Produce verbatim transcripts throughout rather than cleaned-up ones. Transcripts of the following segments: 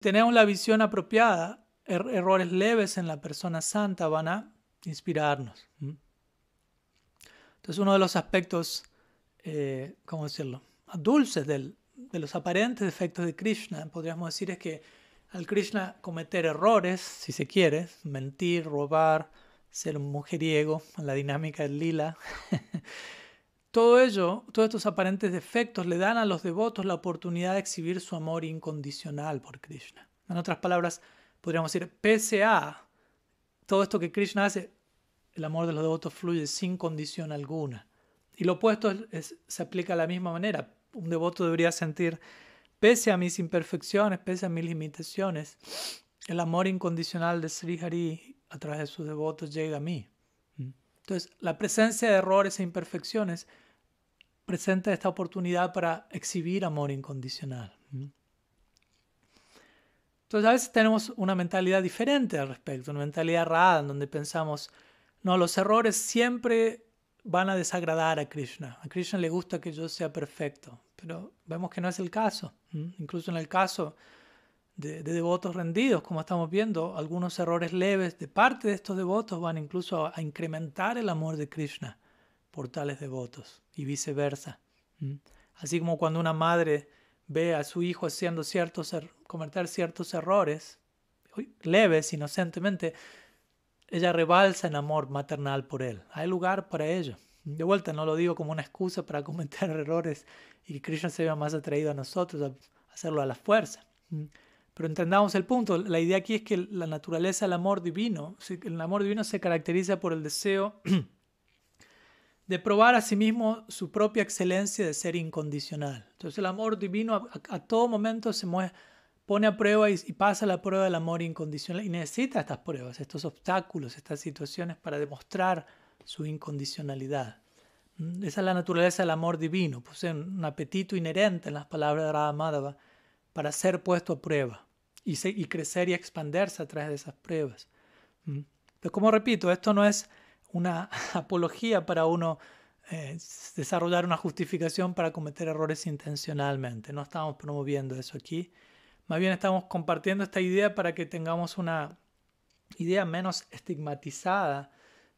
Tenemos la visión apropiada, er errores leves en la persona santa van a inspirarnos. Entonces, uno de los aspectos, eh, ¿cómo decirlo?, dulces del, de los aparentes defectos de Krishna, podríamos decir, es que al Krishna cometer errores, si se quiere, mentir, robar, ser un mujeriego, la dinámica del lila, todo ello, todos estos aparentes defectos le dan a los devotos la oportunidad de exhibir su amor incondicional por Krishna. En otras palabras, podríamos decir, pese a todo esto que Krishna hace, el amor de los devotos fluye sin condición alguna. Y lo opuesto es, es, se aplica de la misma manera. Un devoto debería sentir, pese a mis imperfecciones, pese a mis limitaciones, el amor incondicional de Sri Hari a través de sus devotos llega a mí. Entonces, la presencia de errores e imperfecciones presenta esta oportunidad para exhibir amor incondicional. Entonces, a veces tenemos una mentalidad diferente al respecto, una mentalidad errada, en donde pensamos, no, los errores siempre van a desagradar a Krishna. A Krishna le gusta que yo sea perfecto, pero vemos que no es el caso. Incluso en el caso de, de devotos rendidos, como estamos viendo, algunos errores leves de parte de estos devotos van incluso a, a incrementar el amor de Krishna por tales devotos y viceversa. Así como cuando una madre ve a su hijo haciendo ciertos, cometer ciertos errores, leves, inocentemente, ella rebalsa en amor maternal por él. Hay lugar para ello. De vuelta, no lo digo como una excusa para cometer errores y que Krishna se vea más atraído a nosotros a hacerlo a la fuerza. Pero entendamos el punto. La idea aquí es que la naturaleza del amor divino, el amor divino se caracteriza por el deseo de probar a sí mismo su propia excelencia de ser incondicional. Entonces el amor divino a, a todo momento se mueve, pone a prueba y, y pasa la prueba del amor incondicional y necesita estas pruebas, estos obstáculos, estas situaciones para demostrar su incondicionalidad. Esa es la naturaleza del amor divino, posee un apetito inherente en las palabras de Ramadava para ser puesto a prueba y, se, y crecer y expandirse a través de esas pruebas. Pero como repito, esto no es una apología para uno eh, desarrollar una justificación para cometer errores intencionalmente. No estamos promoviendo eso aquí. Más bien estamos compartiendo esta idea para que tengamos una idea menos estigmatizada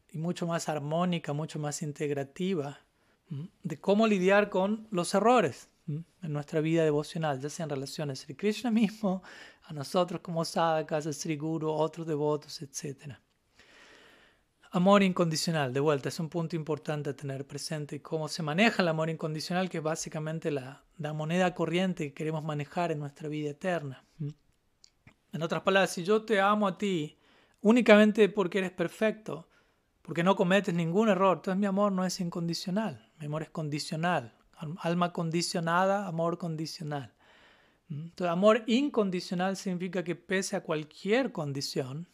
y mucho más armónica, mucho más integrativa de cómo lidiar con los errores en nuestra vida devocional, ya sea en relación a Sri Krishna mismo, a nosotros como sadhakas, a Sri Guru, otros devotos, etcétera. Amor incondicional, de vuelta, es un punto importante a tener presente y cómo se maneja el amor incondicional, que es básicamente la, la moneda corriente que queremos manejar en nuestra vida eterna. En otras palabras, si yo te amo a ti únicamente porque eres perfecto, porque no cometes ningún error, entonces mi amor no es incondicional, mi amor es condicional, alma condicionada, amor condicional. Entonces, amor incondicional significa que pese a cualquier condición,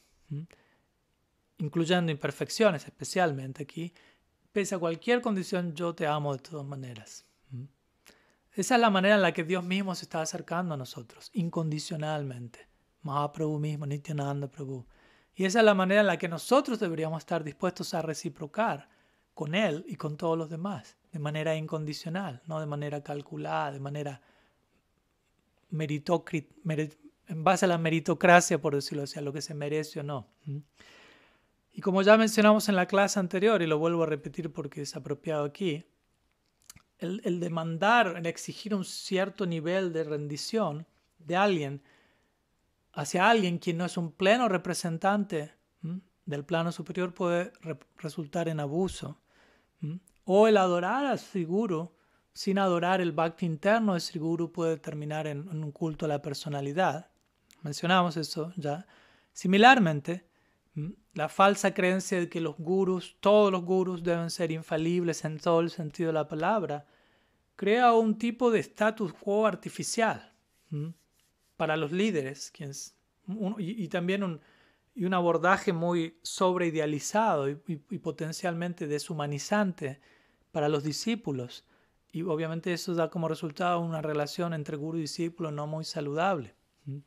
incluyendo imperfecciones especialmente aquí, pese a cualquier condición, yo te amo de todas maneras. Esa es la manera en la que Dios mismo se está acercando a nosotros, incondicionalmente. Mahaprabhu mismo, Nityananda Prabhu. Y esa es la manera en la que nosotros deberíamos estar dispuestos a reciprocar con Él y con todos los demás, de manera incondicional, no de manera calculada, de manera meritocrit, merit, en base a la meritocracia, por decirlo así, a lo que se merece o no. Y como ya mencionamos en la clase anterior, y lo vuelvo a repetir porque es apropiado aquí, el, el demandar, el exigir un cierto nivel de rendición de alguien hacia alguien quien no es un pleno representante ¿m? del plano superior puede re resultar en abuso. ¿m? O el adorar a Sri Guru sin adorar el bhakti interno de Sri Guru puede terminar en, en un culto a la personalidad. Mencionamos eso ya. Similarmente, la falsa creencia de que los gurús, todos los gurús deben ser infalibles en todo el sentido de la palabra, crea un tipo de status quo artificial ¿m? para los líderes quienes, un, y, y también un, y un abordaje muy sobreidealizado y, y, y potencialmente deshumanizante para los discípulos. Y obviamente eso da como resultado una relación entre gurú y discípulo no muy saludable. ¿m?